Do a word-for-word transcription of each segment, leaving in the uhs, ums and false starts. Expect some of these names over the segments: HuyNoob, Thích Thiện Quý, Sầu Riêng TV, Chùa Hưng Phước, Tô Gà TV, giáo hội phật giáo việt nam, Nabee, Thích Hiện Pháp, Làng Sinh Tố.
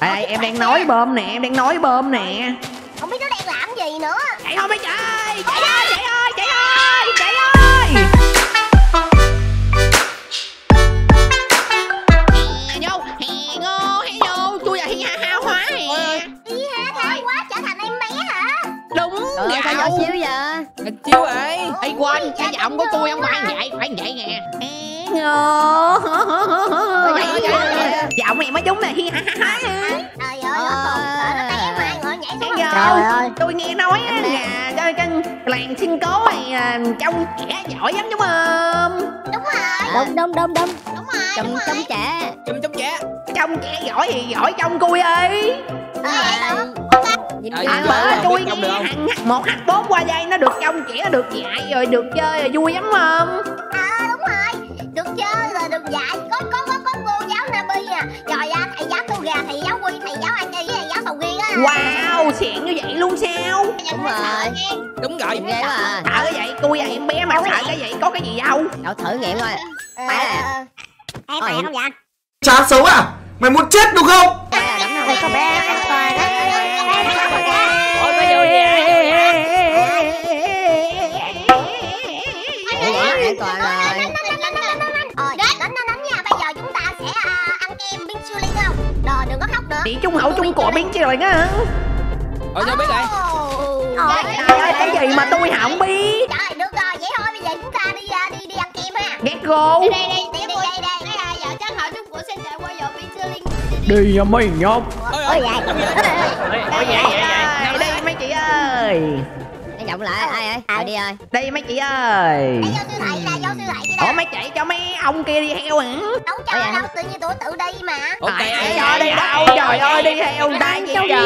Ê, em đang nói bơm nè, em đang nói bơm nè. Không biết nó đang làm gì nữa. Chạy thôi mấy trời. Chạy ơi, chạy ơi, chạy ơi, chạy ơi. Hè vô, hè ngô, hè vô. Tôi là hi ha ha hóa hè. Hi ha ha quá trở thành em bé hả? Đúng. Trời ơi, sao nhỏ xíu vậy? Nghịch chiếu ơi. Ê quên, cái giọng của tôi không phải vậy, phải vậy nè. Ngô. Giọng này mới đúng nè, hi ha ha. Trời ơi, trời ơi, tôi nghe nói á là cái làng Sinh Cố này trông trẻ giỏi lắm đúng không? Đúng rồi. Đúng đúng đúng đúng. Đúng rồi. Trông trông trẻ. Trông trông trẻ. Trông trẻ giỏi thì giỏi trông cui ơi. Thằng bữa tôi nghe thằng một hạt bốn qua đây nó được trông trẻ, được dạy rồi được chơi rồi vui lắm không? Ờ đúng rồi. Được chơi rồi được dạy. Có có có có cô giáo Nabi à. Trời ơi, thầy giáo Tô Gà, thầy giáo Quy, thầy giáo Anh với thầy giáo Sầu Riêng á. Wow, xịn như vậy luôn sao? Đúng rồi. Đúng rồi. Nghe mà. Sợ cái vậy, tôi là em bé mà sợ cái vậy có cái gì đâu. Đậu thử nghiệm thôi. À. Ê mày không vậy? Chán xấu à? Mày muốn chết đúng không? Mày có bé an toàn á. Ôi bây giờ an toàn rồi. Đừng có khóc được. Chị Trung Hậu Trung Cổ biến chi rồi á. Ờ sao biết vậy? Trời ơi cái gì mà tôi không biết. Trời được rồi vậy thôi bây giờ chúng ta đi đi đi ăn kem ha. Ghét cô. Đi đi đi đi đi. Giờ Tránh Hậu Trung Cổ xin chạy qua giờ biến chi linh. Đi nha mấy nhóc. Ôi dạ. Ôi dạ dạ. Đi mấy chị ơi. Đi giọng lại ai ơi. Ai đi ơi. Đi mấy chị ơi. Vô siêu thị là vô siêu thị đi. Ủa mấy chị cho mấy ông kia đi heo hả? Đâu cho đâu, tự nhiên tụi tự đi mà. Trời ơi cho đi đâu, trời ơi đi heo đáng gì trời. Đi về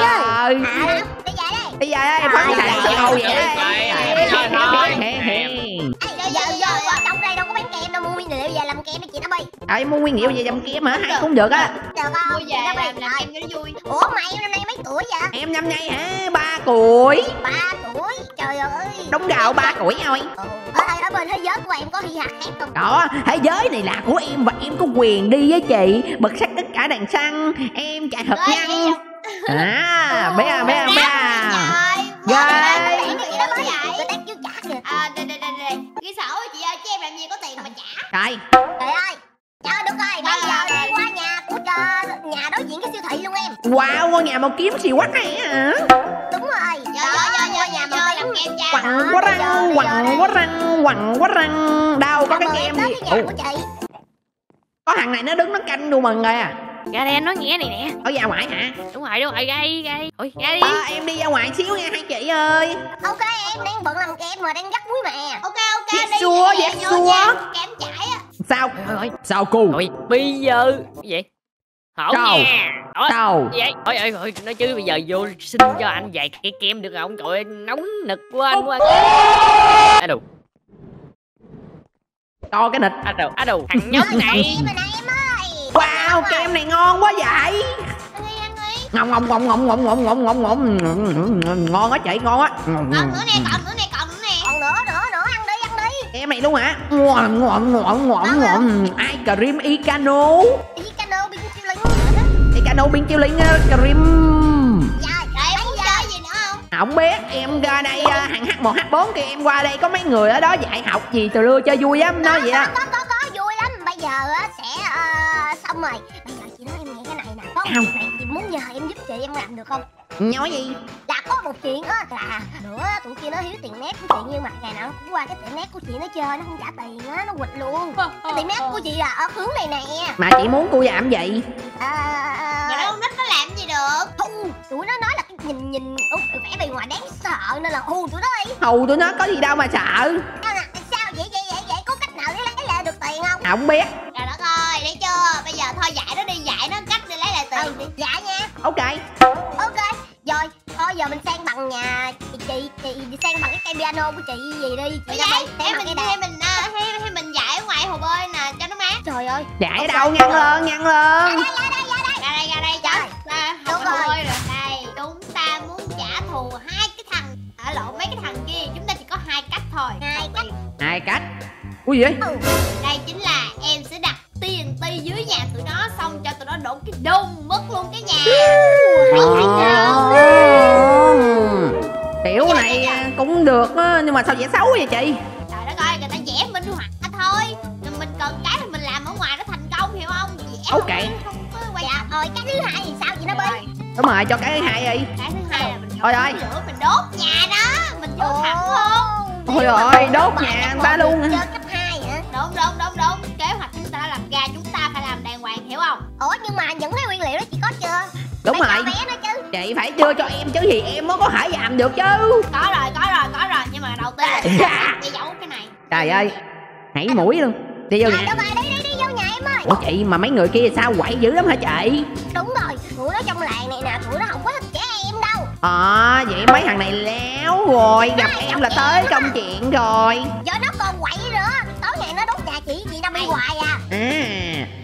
đi. Đi về đi, phóng thẳng từ đầu vậy. Giờ giờ qua trong đây đâu có bán kem đâu, mua nguyên liệu về làm kem đi chị Nabi. Ai mua nguyên liệu về làm kem hả? Hay cũng được á. Được không? Mua về làm kem cho nó vui. Ủa mày năm nay mấy tuổi vậy? Em năm nay hả? ba tuổi. ba tuổi. Trời ơi. Đúng gạo ba tuổi thôi. Ở bên thế giới của em có hi hạt hát không? Đó, thế giới này là của em và em có quyền đi với chị. Bật sắc tất cả đèn xanh, em chạy thật nhanh. À, bé à, bé à, bé à. Rồi. Người ta kêu trả kìa. À, đây đây đây. Ghi sổ chị ơi, chứ em làm gì có tiền mà trả. Trời. Trời ơi. Trời ơi, được rồi, bây giờ đi qua nhà của nhà đối diện cái siêu thị luôn em. Wow, ngôi nhà màu kiếm xì quắc này hả? Đúng rồi. Quặng quá răng, quặng quá răng, quặng quá răng. Đâu có cái kem gì. Có thằng này nó đứng nó canh đùa mừng rồi à. Ra đây nó nghe này nè. Ở ra ngoài hả? Đúng rồi, đúng rồi, ra đi, ra đi. Ôi, ra đi. Ờ, em đi ra ngoài xíu nha hai chị ơi. Ok, em đang bận làm kem mà đang gắt muối mè. Ok, ok, đi. Xua, dẹp xua. Kem chảy á. Sao? Sao cô? Bây giờ vậy. Hổ nha. Đâu vậy? Ôi ơi ơi, nói chứ bây giờ vô xin cho anh vài cái kem được không? Trời ơi, nóng nực của anh quá. Á đù. To cái nịch. Á đù, á đù. Thằng nhóc này. Wow, kem này ngon quá vậy. Ngon ngon ngon ngon ngon ngon ngon ngon ngon. Ngon quá chị, ngon á. Còn nữa nè, còn nữa nè, còn nữa nè. Còn nữa nữa nữa, ăn đi, ăn đi. Kem này luôn hả? Ngon ngon ngon ngon ngon. Ice cream Icano. Cano biến chiêu linh cream. Dạ, em muốn chơi gì nữa không? Không biết, em ra đây hàng H một H bốn kia em qua đây có mấy người ở đó dạy học gì từ lưa chơi vui lắm, nói vậy á. Có có có vui lắm, bây giờ sẽ xong rồi. Bây giờ chị nói em nghe cái này nè, có một này chị muốn nhờ em giúp chị em làm được không? Nói gì? Là có một chuyện á là nữa tụi kia nó hiếu tiền nét của chị nhưng mà ngày nào cũng qua cái tiệm nét của chị nó chơi nó không trả tiền á, nó quỵt luôn. Cái tiệm nét của chị là ở hướng này nè. Mà chị muốn cô làm vậy? Mà đâu nít nó làm gì được? Thu, tụi nó nói là cái nhìn nhìn vẻ bề ngoài đáng sợ nên là hù tụi nó đi. Hù tụi nó có gì đâu mà sợ. Sao nè, sao vậy vậy vậy vậy? Có cách nào để lấy lại được tiền không? Không biết. Trời đất ơi, để chưa? Bây giờ thôi dạy nó đi, dạy nó cách để lấy lại tiền đi. Dạ nha. Ok. Rồi, thôi giờ mình sang bằng nhà chị chị, chị sang bằng cái cây piano của chị gì đi. Chị ra đây, em mình hay mình hay hay mình dạy ở ngoài hồ bơi nè cho nó mát. Trời ơi. Dạy ở đâu ngăn lên, ngăn lên. Ra đây, ra đây, ra đây. Ra đây, trời. Ra hồ bơi rồi. Đây, chúng ta muốn trả thù hai cái thằng ở lộ mấy cái thằng kia, chúng ta chỉ có hai cách thôi. Hai cách. Hai cách. Ui vậy? Đây chính là em sẽ đặt tê en tê dưới nhà tụi nó xong cho tụi nó đổ cái đùng mất luôn cái nhà. cũng được á, nhưng mà sao vẽ xấu vậy chị? Trời đất ơi, người ta vẽ minh họa thôi, mình cần cái là mình làm ở ngoài nó thành công, hiểu không? Vẽ không, okay. Không có quay dạ. Rồi cái thứ hai thì sao vậy nó Bi? Đúng rồi, cho cái thứ hai đi. Cái thứ hai là mình rồi rồi lửa mình đốt nhà đó, mình vô thẳng luôn. Ôi rồi đốt nhà người ta luôn hả? Cấp hai hả? Đúng đúng đúng đúng, kế hoạch chúng ta làm ra chúng ta phải làm đàng hoàng, hiểu không? Ủa nhưng mà những cái nguyên liệu đó chị có chưa? Đúng phải rồi bé đó chứ. Chị phải đưa cho em chứ gì em mới có thể làm được chứ. Có rồi có rồi có rồi, nhưng mà đầu tiên đi giấu cái này. Trời ơi, hãy mũi luôn. Đi vô nhà. Đâu mà đi đi đi vô nhà em ơi. Ủa chị mà mấy người kia sao quậy dữ lắm hả chị? Đúng rồi, tụi nó trong làng này nè, tụi nó không có thích trẻ em đâu. À vậy mấy thằng này léo rồi, gặp đó, em là tới công chuyện rồi. Do nó còn quậy nữa, tối ngày nó đốt nhà chị, chị đang đi hoài à. À,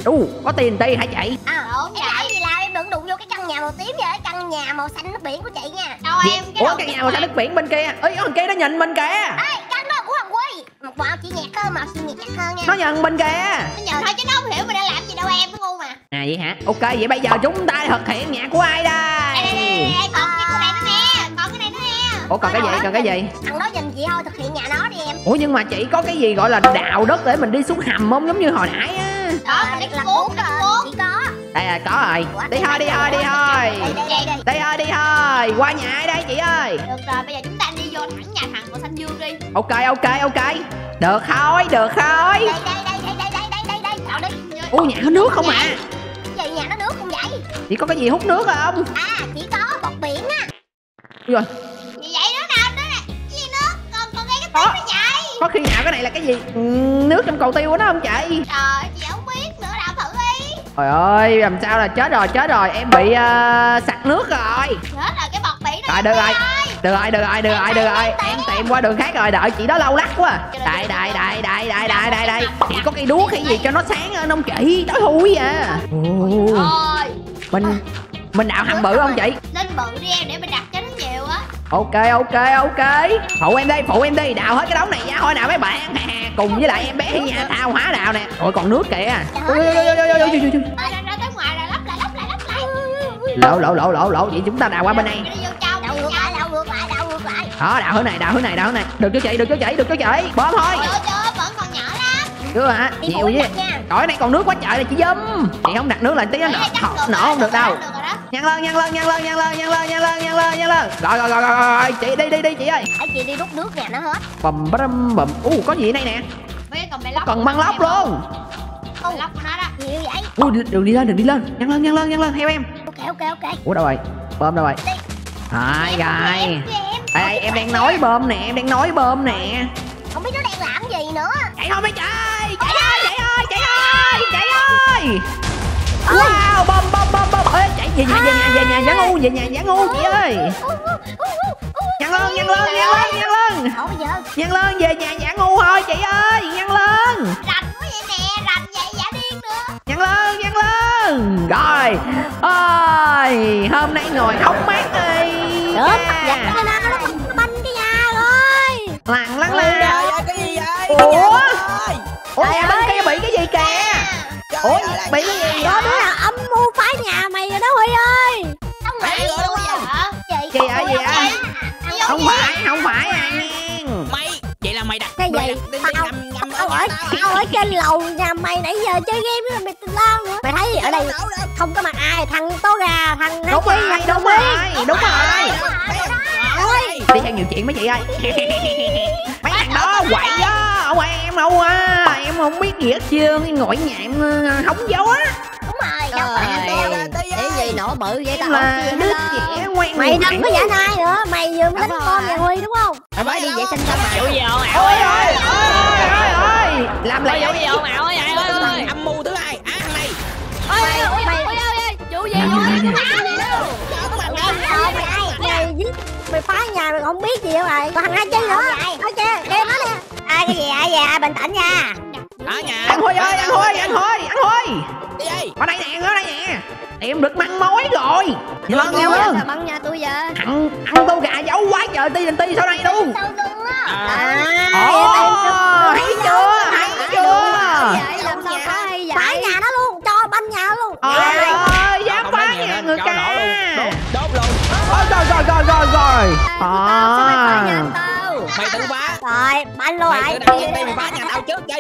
u có tê en tê hả chị? À ổn vậy. Đừng đụng vô cái căn nhà màu tím vậy, căn nhà màu xanh nước biển của chị nha. Đâu em cái ủa, căn nhà màu xanh nước biển bên kia. Ê, con kia nó nhìn mình kìa. Ê, căn đó của thằng Quy. Một màu chỉ nhạt cơ, màu xanh nhạt chắc hơn nha. Nó nhìn bên kìa. Nó nhìn thôi chứ nó không hiểu mình đã làm gì đâu em, nó ngu mà. À vậy hả? Ok, vậy bây giờ chúng ta thực hiện nhà của ai đây? Ê, ê, ê, còn ờ... cái này nữa nè, còn cái này nữa nè. Ủa còn cái gì, còn cái gì? Thằng đó nhìn chị thôi, thực hiện nhà nó đi em. Ủa nhưng mà chị có cái gì gọi là đào đất để mình đi xuống hầm không, giống như hồi nãy á? Đó, mình đi xuống chị có. Đây là có rồi. Ủa, đi thôi đi thôi đi thôi. Đi thôi đi thôi. Qua nhà ai đây chị ơi? Được rồi, bây giờ chúng ta đi vô thẳng nhà thằng của Xanh Dương đi. Ok ok ok. Được thôi, được thôi. Đây đây đây đây đây đây đây đây. Đào đi. Ủa nhà có nước không vậy? À? Gì nhà nó nước không vậy? Chỉ có cái gì hút nước không? À, chỉ có bọt biển á. Rồi. Gì vậy nước đâu đó nè. Gì nước? Con con nghe cái tiếng nó vậy. Có khi nào cái này là cái gì? Nước trong cầu tiêu của nó không chị? Trời, chị không biết nữa, đào thử đi. Trời ơi, làm sao là chết rồi, chết rồi, em bị uh, sặc nước rồi. Chết rồi, cái bọt biển nó. Rồi, được rồi. Được rồi, được rồi, được rồi, được rồi. Em tìm qua đường khác rồi, đợi chị đó lâu lắc quá. Đây, đây, đây, đây, đây, đây, đây, đây. Chị có cây đuốc hay gì cho nó sáng hơn không chị? Đói húi à. Ôi. Mình mình đào hầm bự không chị? Lên bự đi em để mình đặt cho nó nhiều á. Ok, ok, ok. Phụ em đi, phụ em đi, đào hết cái đống này ra thôi nào mấy bạn. Cùng với lại em bé nhà tao hóa đào nè. Ôi còn nước kìa. Lỗ lỗ lỗ lỗ lỗ vậy chúng ta đào qua bên đây. Đó đào hướng này, đào hướng này, đào hướng này. Được chứ chị, được chứ chị, được chứ chị. Bơm thôi. Chưa chưa vẫn còn nhỏ lắm. Chưa hả? Nhiều với. Trời này còn nước quá trời này chị dâm. Chị không đặt nước lên tí nó nổ không được đâu. Nhăn lên, nhăn lên, nhăn lên, nhăn lên, nhăn lên, nhăn lên, nhăn lên, nhăn lên. Rồi rồi rồi rồi, chị đi đi đi chị ơi. Phải chị đi đút nước nè nó hết. Bầm bầm bầm. U có gì ở đây nè. Mấy con lóc. Còn băng lóc luôn. Con lóc của nó đó. Nhiều vậy. Ui đừng đi lên, đừng đi lên. Nhăn lên, nhăn lên, nhăn lên theo em. Ok ok ok. Ủa đâu rồi? Bơm đâu rồi? Hai rồi. Đây em đang nói bơm nè, em đang nói bơm nè. Không biết nó đang làm gì nữa. Chạy thôi mấy trời. Chạy ơi, chạy ơi, chạy ơi, chạy ơi. Wow, bom bom bom bom. Ê, chạy về nhà về nhà về nhà giả ngu, về nhà giả ngu chị ơi. Nhăn lên, nhăn lên, nhăn lên, nhăn lên. Nhăn lên về nhà giả ngu thôi chị ơi, nhăn lên. Rành quá vậy nè, rành vậy giả điên nữa. Nhăn lên, nhăn lên. Rồi. Ôi, hôm nay ngồi hóng mát đi. Được, dạ nó nó banh cái nhà rồi. Lặng lắng lên. Cái gì vậy? Ủa. Ủa nhà bên kia bị cái gì kìa? Ủa bị cái gì đó đứa nào âm mưu phá nhà mày rồi đó Huy ơi. Ông nghĩ luôn vậy hả? Gì vậy gì vậy? Không phải, không phải à ngang. Mày vậy là mày đặt cái gì? Tao ở tao ở trên lầu nhà mày nãy giờ chơi game với mày tình lao nữa. Mày thấy ở đây không có mặt ai, thằng Tô Gà, thằng Naki, thằng Đông Huy. Đúng rồi. Đi theo nhiều chuyện mấy chị ơi. Mấy thằng đó quậy đó, không phải em đâu á. Em không biết gì hết trơn, ngồi nhà em hóng gió á. Đúng rồi, đâu phải cái gì nổ bự vậy tao là đứa trẻ quen. Mày đừng có giả nai nữa, mày vừa mới đánh con nhà Huy đúng không? Mày mới đi vệ sinh xong ảo gì ồn ảo ấy ơi. Ôi ơi ơi, làm lại vụ gì ồn ảo ấy vậy ơi. Âm mưu thứ hai á thằng này. Ôi ôi mày ơi ơi, vụ gì vậy? Mày dính mày phá nhà mày không biết gì đâu mày. Còn thằng hai chi nữa. Thôi chứ, đem nó đi. Ai cái gì ai về bình tĩnh nha. Ở nhà. Anh Huy ơi, anh Huy, anh Huy, anh Huy. Đi đi. Ở đây nè, ở đây nè. Em được măng mối rồi. Ngon nghe luôn. Băng nhà tôi giờ. Ăn ăn Tô Gà giấu quá trời ti ti sau đây luôn. Sao đừng á. À. Thấy chưa? Thấy chưa? Làm sao hay vậy? Phá nhà nó luôn, cho banh nhà luôn. Trời ơi, dám phá nhà người ta. Đốt luôn. Ôi trời trời trời trời. À. mày tự phá. Rồi, ba lô lại. Đây mày phá nhà tao trước đi.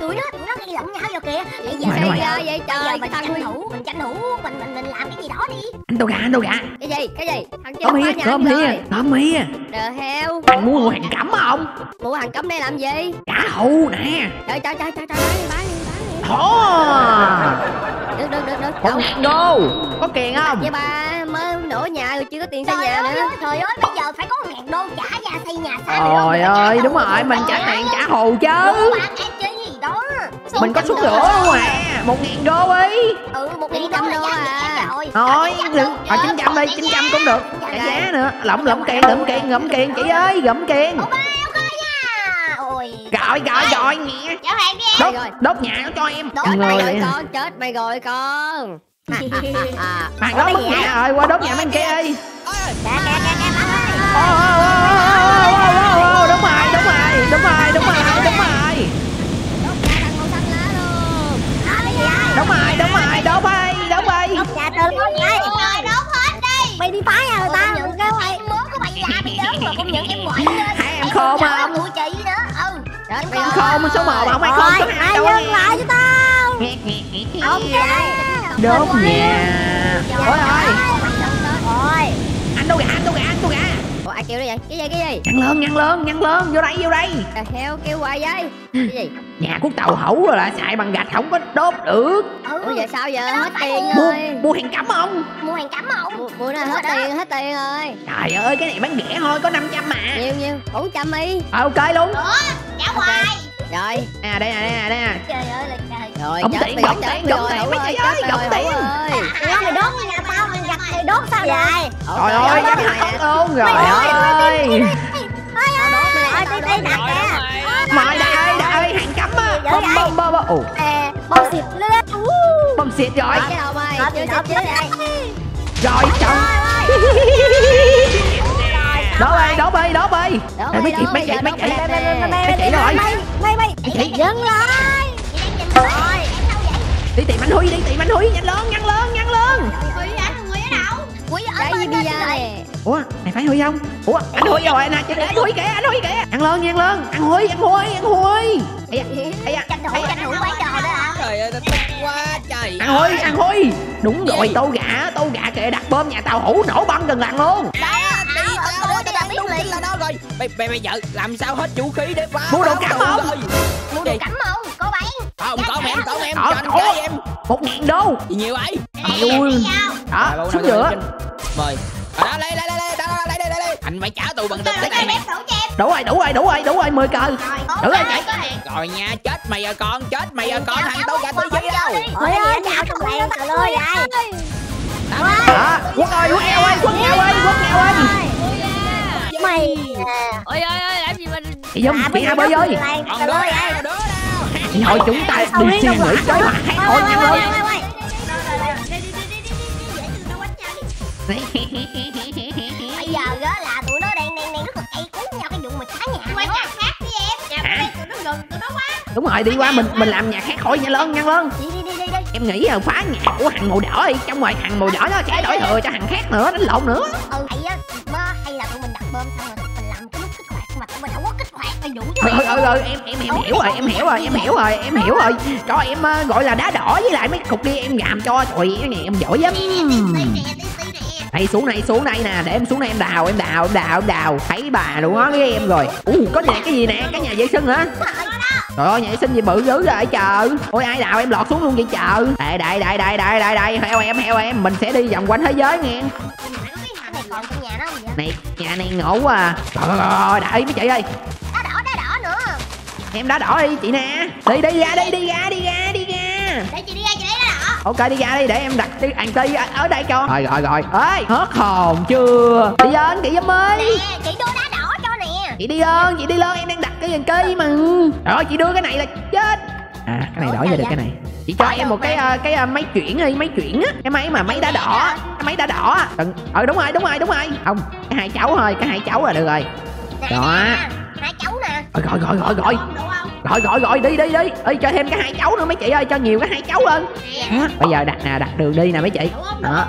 Tụi nó, tụi nó đi lỏng nhau vô kìa. Vậy giờ bây giờ vậy trời, mình tranh thủ, mình tranh thủ, mình mình mình làm cái gì đó đi. Anh Tô Gà, anh Tô Gà. Cái gì? Cái gì? Thằng kia phá nhà. Cơm hia, cơm hia. Đờ heo. Anh mua hàng cấm không? Mua hàng cấm đây làm gì? Trả hụ nè. Trời trời trời trời trời bán đi, bán đi. Thỏ. Được được được được. Không đô. Có tiền không? Với ba mới đổ nhà rồi chưa có tiền xây nhà nữa. Trời ơi bây giờ phải có ngàn đô trả ra xây nhà sao? Trời ơi đúng rồi, mình trả tiền trả hù chứ. Đó. Mình có suất rửa không à? Một ngàn đô đi. Ừ, một ngàn trăm đô à. Thôi, ở chín trăm đi, chín trăm cũng được. Trả giá nữa. Lỏng lỏng kiện, lỏng kiện, gẫm kiện chị ơi, gẫm kiện. Rồi rồi rồi nghe. Đốt, đốt nhà nó cho em. Đốt rồi con, chết mày rồi con. Mày đốt mất nhà rồi, qua đốt nhà mấy anh kia đi. Đúng rồi, đúng rồi, đúng rồi, đúng rồi, đúng rồi. Đúng rồi, đúng rồi, đốt đi, đốt đi. Đốt nhà tao đốt đi. Đốt hết đi. Mày đi phá nhà người ta. Những cái mày mướn của mày già mày đớn mà cũng những em ngoại lên. Hai em khô không? Chết mày khôn số một mà không ai khôn số hai đâu. Ai dừng lại cho tao. Không chứ. Đốt nhà. Ôi ơi. Ôi. Anh Tô Gà, anh Tô Gà, anh Tô Gà. Ủa ai kêu đó vậy? Cái gì cái gì? Nhăn lơn, nhăn lơn, nhăn lơn, vô đây, vô đây. Trời heo kêu hoài vậy. Cái gì? Nhà của tàu hủ rồi là xài bằng gạch không có đốt được. Ủa giờ sao giờ hết tiền rồi. Mua hàng cấm không? Mua hàng cấm không? Mua nó hết tiền, hết tiền rồi. Trời ơi cái này bán rẻ thôi có năm trăm mà. Nhiêu nhiêu? bốn trăm đi. Ok luôn. Trả hoài. Rồi, à đây nè, đây nè, đây nè. Trời ơi là trời. Rồi, gọng tiền, gọng tiền, gọng tiền mấy chị ơi, gọng tiền. Nó mày đốt nhà tao bằng gạch thì đốt sao vậy? Trời ơi, chắc là hết luôn rồi. Trời ơi. Ơi, tí tí đặt kìa. Mọi đại đại hàng cấm á. Bom bom bom bom. Ồ. Bom xịt lên. Bom xịt rồi. Rồi chồng. Đổ bay, đổ bay, đổ bay. Để mấy chị, mấy chị, mấy chị. Mấy chị rồi. Mấy mấy. Chị dừng lại. Rồi. Đi tìm anh Huy đi, tìm anh Huy nhanh lớn, nhanh lớn, nhanh lớn. Huy anh Huy ở đâu? Huy ở bên kia nè. Ủa, mày phải Huy không? Ủa, anh Huy rồi nè, chị để anh Huy kìa, anh Huy kìa. Ăn lớn, ăn lớn, ăn Huy, ăn Huy, ăn Huy. Ê ê. Tranh thủ, tranh thủ quái trò đó hả? Trời ơi, tao tức quá trời. Ăn Huy, ăn Huy. Đúng rồi, Tô Gà, Tô Gà kìa đặt bom nhà tàu hủ nổ bắn gần làng luôn. Mày, mày, mày vợ làm sao hết vũ khí để phá. Mua đồ cắm không? Mua đồ cắm không? Cô bán. Không, có em, có em, cho anh cái em một ngàn đô. Gì nhiều ấy. Ui. Đó, xuống giữa. Mời. Đó, lấy, lấy, lấy, đó, lấy, lấy, lấy. Anh phải trả tù bằng tiền cái này. Đủ rồi, đủ rồi, đủ rồi, đủ rồi, mười cờ. Đủ rồi chạy. Rồi nha, chết mày rồi con, chết mày rồi con, thằng Tô Gà tới dưới đâu. Ôi ơi, chào thằng này thằng ơi vậy. Đó, quất ơi, quất eo ơi, quất eo ơi, quất eo ơi. Mày ơi ơi ơi làm gì mình chị Dung chị hai bơi ơi thôi chúng ta đi suy nghĩ cái mặt hay thôi nhau ơi bây giờ đó là tụi nó đang đang đang rất là cay cú nhau cái vụ mà phá nhà qua nhà khác đi em nhà tụi nó gần tụi nó quá đúng rồi đi qua mình mình làm nhà khác khỏi nhà lớn nhăn lớn em nghĩ là phá nhà của thằng màu đỏ đi trong ngoài thằng màu đỏ nó sẽ đổi thừa cho thằng khác nữa đánh lộn nữa xong rồi mình làm cái mức kích hoạt mà tụi mình không có kích hoạt đầy đủ chứ. Rồi rồi rồi, em em em hiểu rồi, em hiểu rồi, em hiểu rồi, em hiểu rồi. Cho em gọi là đá đỏ với lại mấy cục đi em làm cho trời ơi nè, em giỏi lắm. Đây xuống này, xuống đây nè, để em xuống đây em đào, em đào, em đào, em đào. Thấy bà đúng đó với em rồi. Ủa có nè cái gì nè, cái nhà vệ sinh hả? Trời ơi, nhà vệ sinh gì bự dữ vậy trời. Ôi ai đào em lọt xuống luôn vậy trời. Đây đây đây đây đây đây đây, theo em, theo em, mình sẽ đi vòng quanh thế giới nghe. Còn cái nhà đó vậy? Này, nhà này ngộ quá à. Trời ơi, đợi mấy chị ơi. Đá đỏ, đá đỏ nữa. Em đá đỏ đi chị nè. Đi đi ra đi, đi ra, đi ra, đi ra. Để chị đi ra, chị lấy đá đỏ. Ok đi ra đi, để em đặt cái ăn ti ở đây cho. Rồi rồi rồi. Ê, hết hồn chưa? Đi lên chị Dâm ơi. Nè, chị đưa đá đỏ cho nè. Chị đi lên, chị đi lên, em đang đặt cái ăn ti mà. Trời ơi, chị đưa cái này là chết. À, cái này đổi ra được cái này. Chị cho em một cái cái máy chuyển đi, máy chuyển á, cái máy mà máy đá đỏ, cái máy đá đỏ. Ờ đúng rồi, đúng rồi, đúng rồi. Không, cái hai cháu thôi, cái hai cháu là được rồi. Đó. Hai cháu nè. Rồi rồi rồi rồi. Rồi rồi rồi đi đi đi. Ê cho thêm cái hai cháu nữa mấy chị ơi, cho nhiều cái hai cháu lên. Hả? Bây giờ đặt nè, đặt đường đi nè mấy chị. Đó.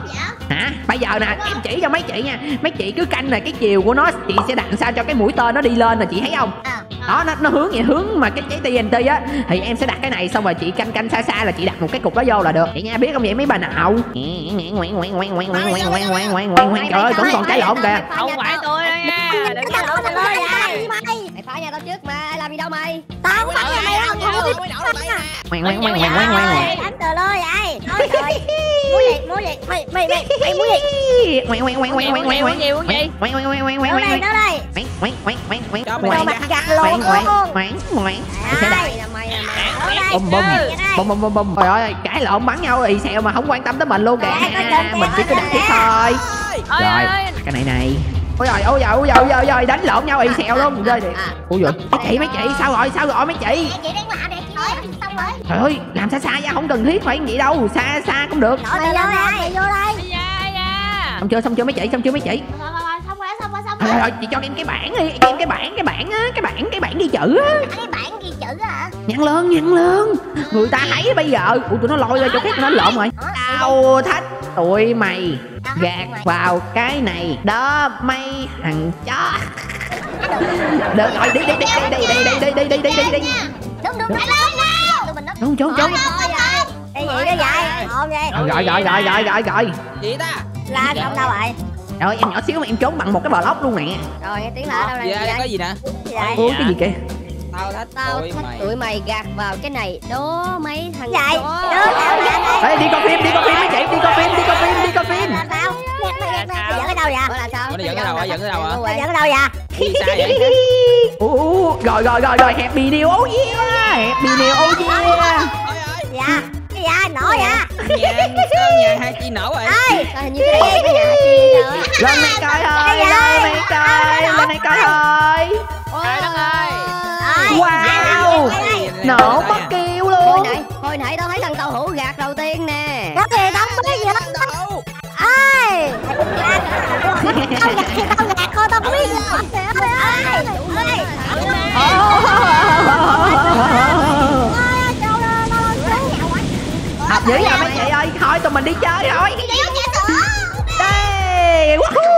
Hả? Bây giờ nè em chỉ cho mấy chị nha. Mấy chị cứ canh là cái chiều của nó chị sẽ đặt sao cho cái mũi tên nó đi lên nè, chị thấy không? Đó nó nó hướng về hướng mà cái trái tê en tê á thì em sẽ đặt cái này xong rồi chị canh canh xa xa là chị đặt một cái cục đó vô là được. Chị nha, biết không vậy mấy bà nào? Trời ơi, vẫn còn cái lộn kìa. Không phải tôi nha. Đừng có lộn tôi nha. Mày phải nhà tao trước mà, ai làm gì đâu mày. Tao không phải mày đâu, tao mới lộn mày nè. Ngoan ngoan ngoan ngoan ngoan. Đánh tờ lôi vậy. Thôi trời. Múa liệt, múa liệt. Mày mày mày mày múa liệt. Ngoan ngoan ngoan ngoan ngoan ngoan ngoan gì? Ngoan ngoan ngoan ngoan ngoan. Đâu đây, đâu đây. Ngoan ngoan ngoan ngoan ngoan. Cho mày gạt lộn ngoan ngoan ngoan. Đây là mày nè mày. Bùm bùm. Bùm bùm bùm bùm. Trời ơi, cãi lộn bắn nhau ì xèo mà không quan tâm tới mình luôn kìa. Mình chỉ cứ đặt tiếp thôi. Rồi, cái này này. Ôi giời, ôi giời, ôi giời, ôi giời, đánh lộn nhau ì xèo luôn. Rơi điện. Ôi giời. Mấy chị, mấy chị, sao rồi, sao rồi mấy chị? Chị đang làm nè, chị nói xong rồi. Trời ơi, làm xa xa ra, không cần thiết phải vậy đâu, xa xa cũng được. Mày vô đây, mày vô đây. Xong chưa, xong chưa mấy chị, xong chưa mấy chị? Rồi rồi, xong rồi, xong rồi, xong rồi. Rồi rồi, chị cho em cái bảng đi, em cái bảng, cái bảng á, cái bảng, cái bảng ghi chữ á. Cái bảng ghi chữ á. Nhăn lên, nhăn lên. Người ta thấy bây giờ, ủa tụi nó lôi ra chỗ khác nó lộn rồi. Tao thách tụi mày gạt vào cái này đó mấy thằng chó. Được rồi, đi đi đi đi đi đi đi đi đi đi đi đi. Đúng đúng đúng đúng. Đúng trốn trốn. Cái gì đó vậy? Ổn vậy. Rồi rồi rồi rồi rồi rồi. Gì ta? La không đâu rồi. Rồi em nhỏ xíu mà em trốn bằng một cái bờ lốc luôn nè. Rồi tiếng la đâu đây? Có gì nè? Ủa cái gì kìa? Tao thách tao thách tụi mày gạt vào cái này đó mấy thằng vậy. Ê đi coi phim, đi coi phim mấy chị, đi coi phim, đi coi phim, đi coi phim. Sao? Dẫn ở đâu vậy? Là sao? Dẫn ở đâu vậy? Dẫn ở đâu vậy? Dẫn ở đâu vậy? Ủa rồi rồi rồi rồi happy new oh yeah, happy new oh yeah. Dạ. Dạ nổ dạ. Nhà hai chi nổ rồi. Ơi, coi hình như cái này cái nhà hai chi nữa. Lên mày coi thôi, lên mày coi, lên mày coi thôi. Trời đất ơi. Wow. Nổ mất kêu luôn. Hồi nãy, hồi nãy tao thấy thằng tàu hũ gạt đầu tiên nè. Có kìa tao không biết gì hết. Ơi. Tao gạt thì tao gạt thôi, tao không biết gì hết. Ơi. Hợp dữ rồi mấy chị ơi, thôi tụi mình đi chơi rồi. Đi. Đây.